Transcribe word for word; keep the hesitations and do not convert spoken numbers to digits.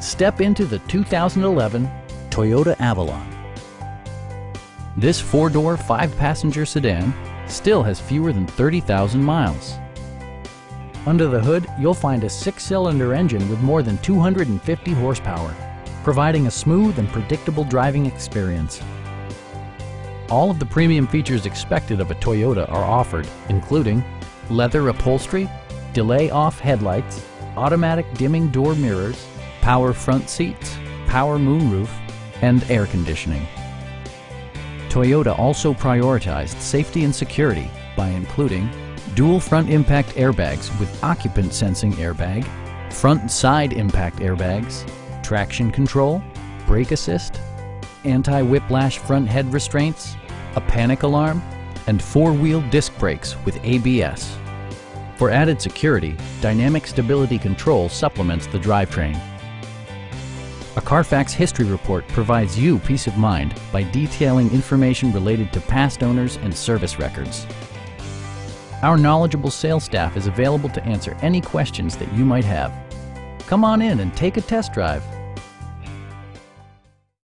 Step into the two thousand eleven Toyota Avalon. This four-door, five-passenger sedan still has fewer than thirty thousand miles. Under the hood, you'll find a six-cylinder engine with more than two hundred fifty horsepower, providing a smooth and predictable driving experience. All of the premium features expected of a Toyota are offered, including leather upholstery, delay-off headlights, automatic dimming door mirrors, power front seats, power moonroof, and air conditioning. Toyota also prioritized safety and security by including dual front impact airbags with occupant sensing airbag, front side impact airbags, traction control, brake assist, anti-whiplash front head restraints, a panic alarm, and four-wheel disc brakes with A B S. For added security, dynamic stability control supplements the drivetrain. A Carfax history report provides you peace of mind by detailing information related to past owners and service records. Our knowledgeable sales staff is available to answer any questions that you might have. Come on in and take a test drive.